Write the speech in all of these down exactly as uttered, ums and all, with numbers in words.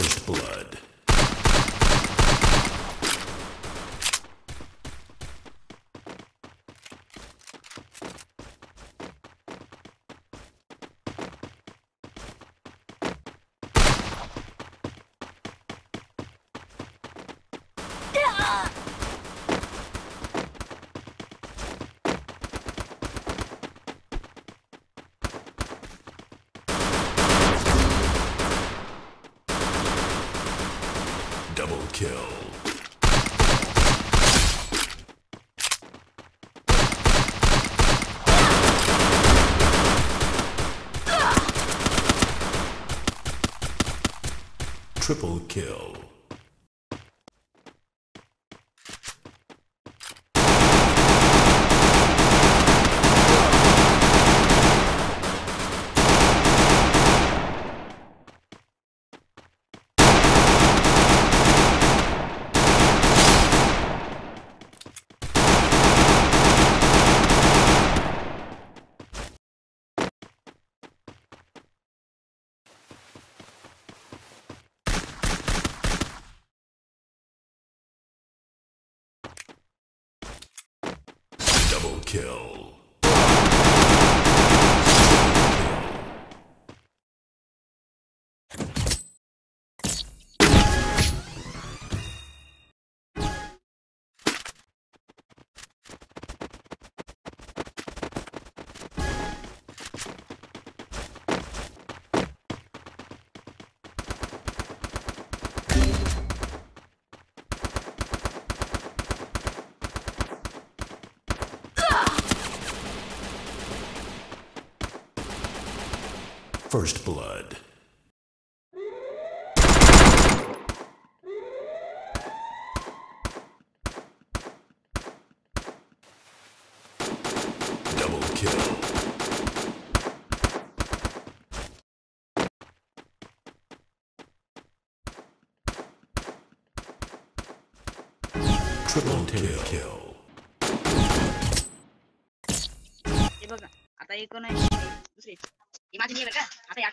First blood. Double kill. Triple kill. Double kill. First blood. Double kill. Triple kill. kill. Imagine even that. I think I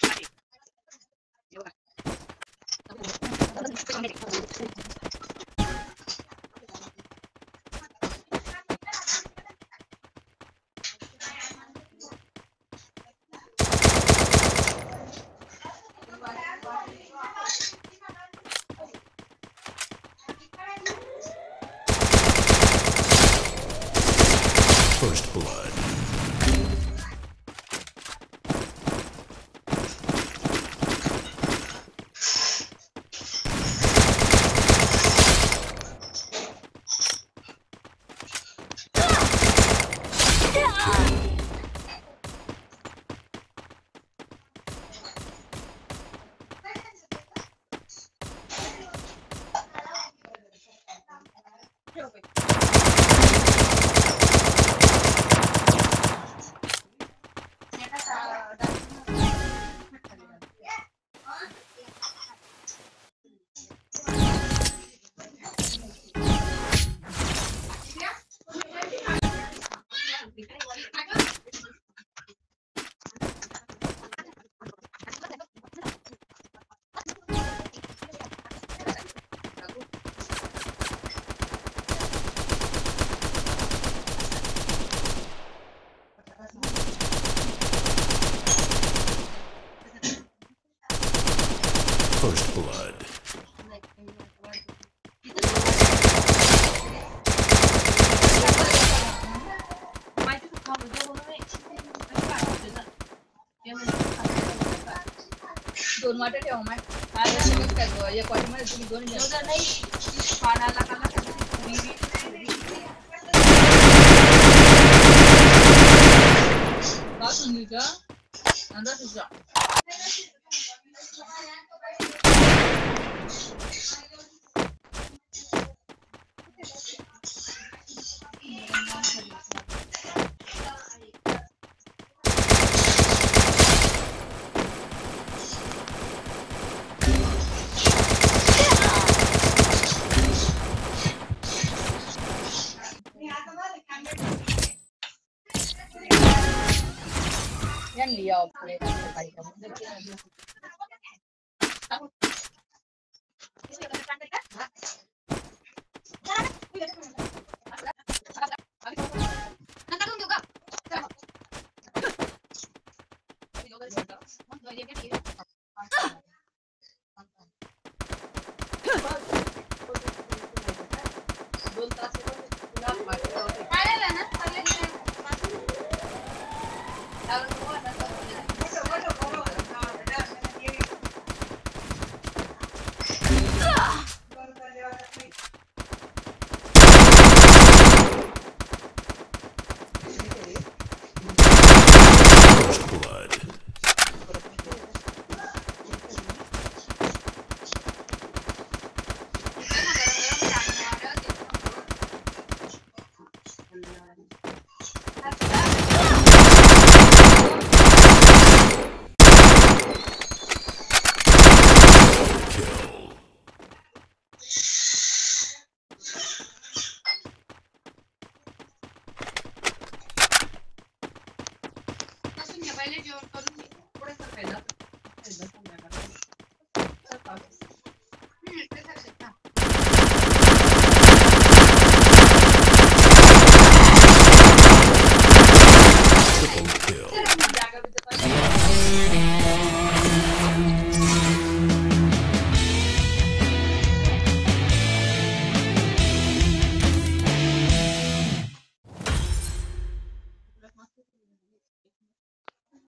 First blood. First blood. Don't matter how much I have Liao, पहले जो करूंगी थोड़ा सा पहला